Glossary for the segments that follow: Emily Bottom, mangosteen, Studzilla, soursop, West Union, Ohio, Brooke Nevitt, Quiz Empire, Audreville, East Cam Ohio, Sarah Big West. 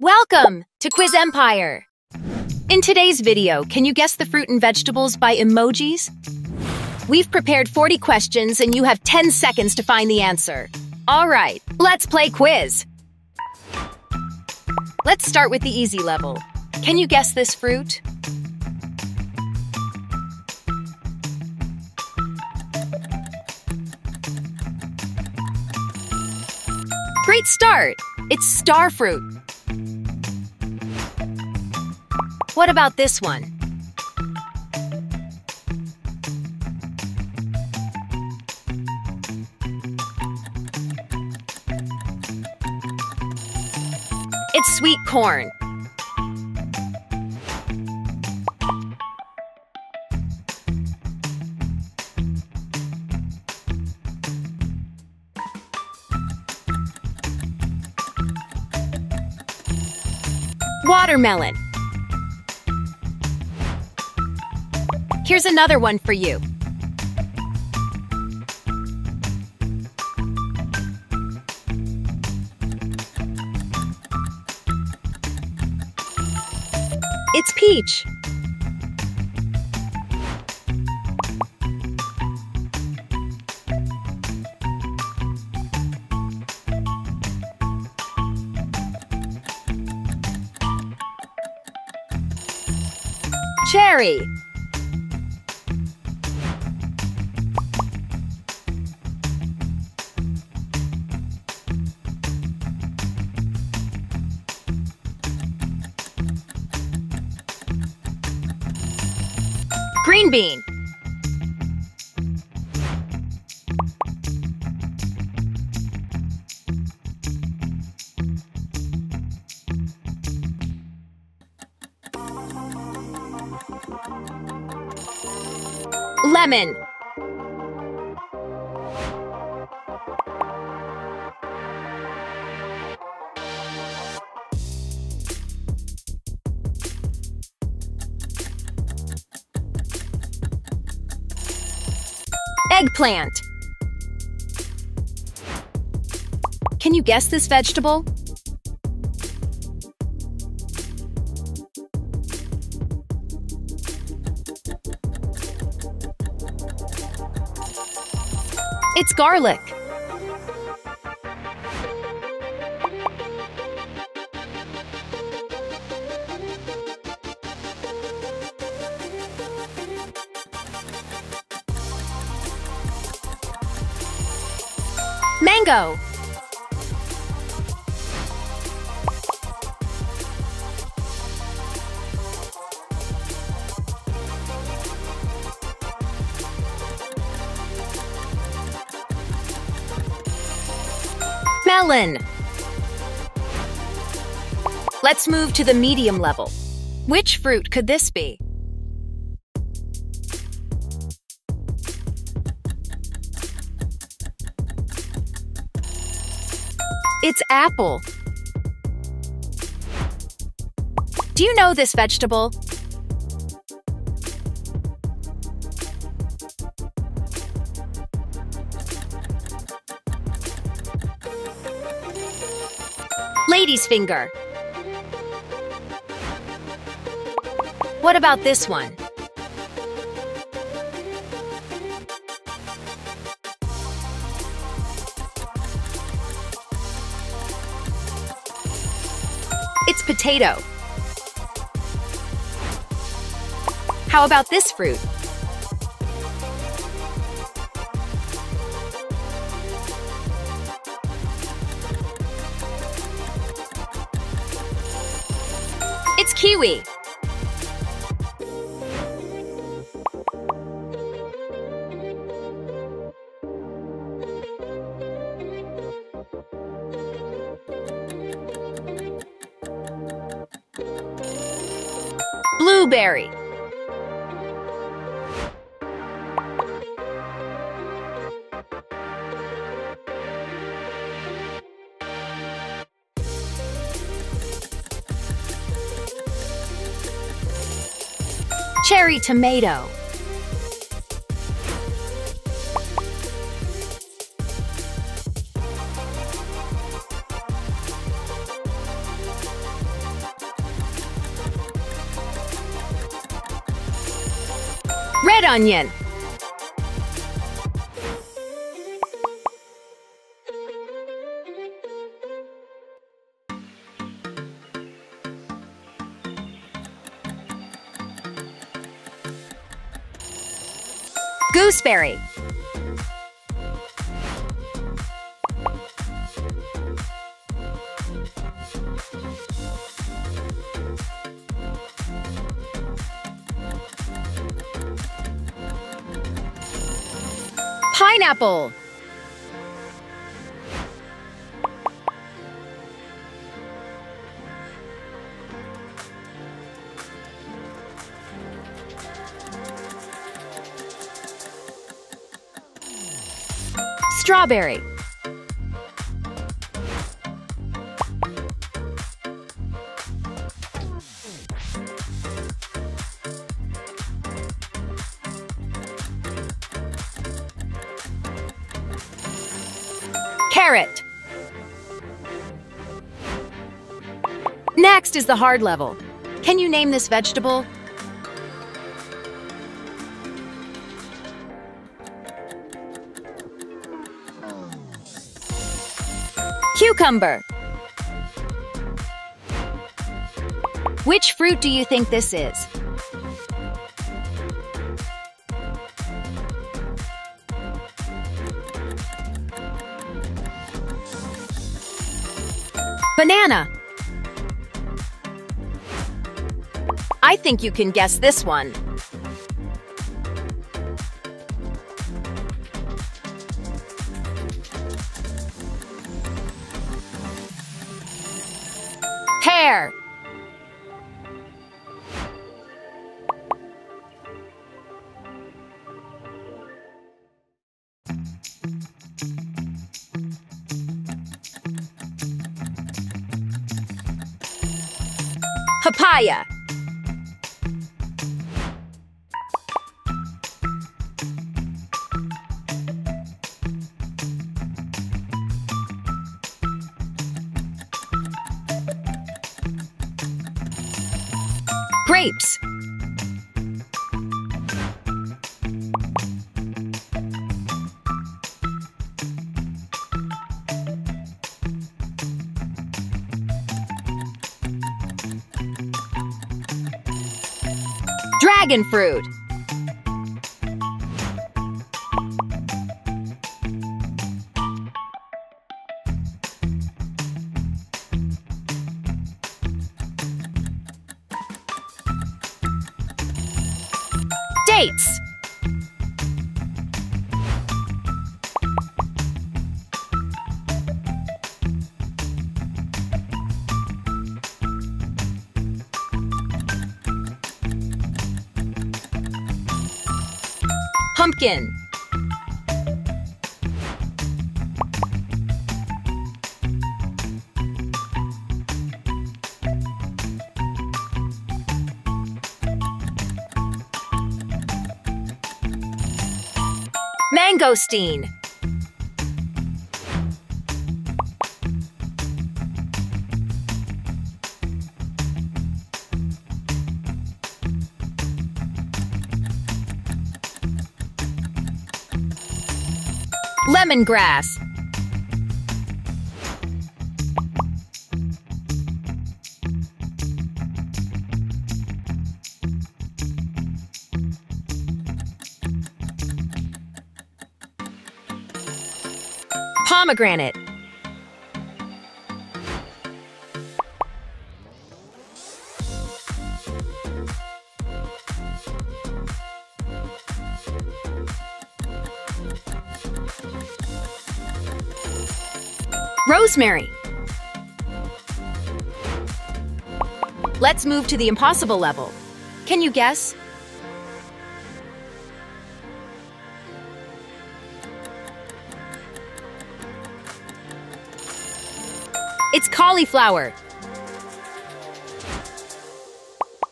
Welcome to Quiz Empire! In today's video, can you guess the fruit and vegetables by emojis? We've prepared 40 questions and you have 10 seconds to find the answer. Alright, let's play quiz! Let's start with the easy level. Can you guess this fruit? Great start! It's star fruit. What about this one? It's sweet corn. Watermelon. Here's another one for you. It's peach. Cherry. Green bean. Lemon. Eggplant. Can you guess this vegetable? It's garlic. Mango. Melon. Let's move to the medium level. Which fruit could this be? It's apple. Do you know this vegetable? Lady's finger. What about this one? It's potato. How about this fruit? It's kiwi. Blueberry. Cherry tomato. Red onion. Gooseberry. Pineapple. Strawberry. Carrot. Next is the hard level. Can you name this vegetable? Cucumber. Which fruit do you think this is? Banana. I think you can guess this one. Pear. Papaya. Grapes. Dragon fruit. Dates. Pumpkin. Mangosteen. Lemongrass. Pomegranate. Rosemary. Let's move to the impossible level. Can you guess? It's cauliflower.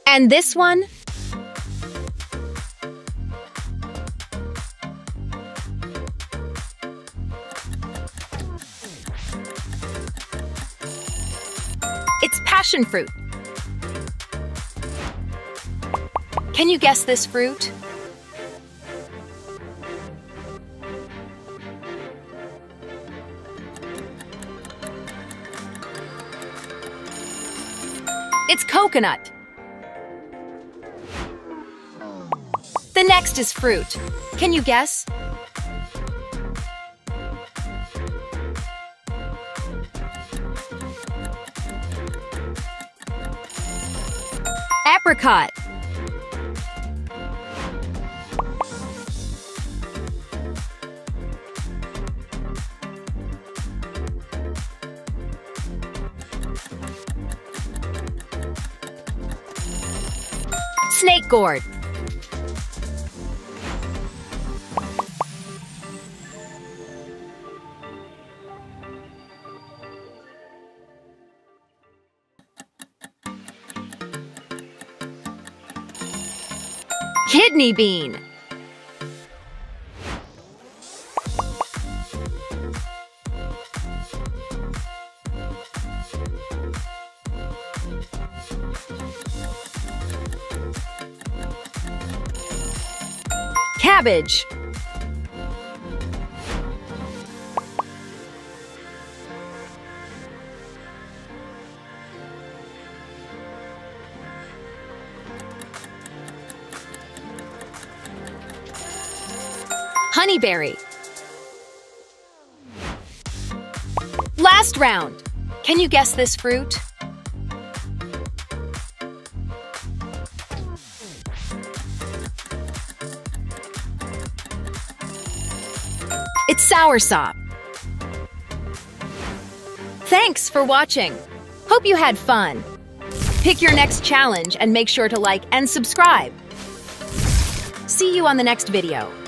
And this one? It's passion fruit. Can you guess this fruit? It's coconut. The next is fruit. Can you guess? Apricot. Snake gourd. Kidney bean. Cabbage. Honeyberry. Last round. Can you guess this fruit? It's soursop. Thanks for watching. Hope you had fun. Pick your next challenge and make sure to like and subscribe. See you on the next video.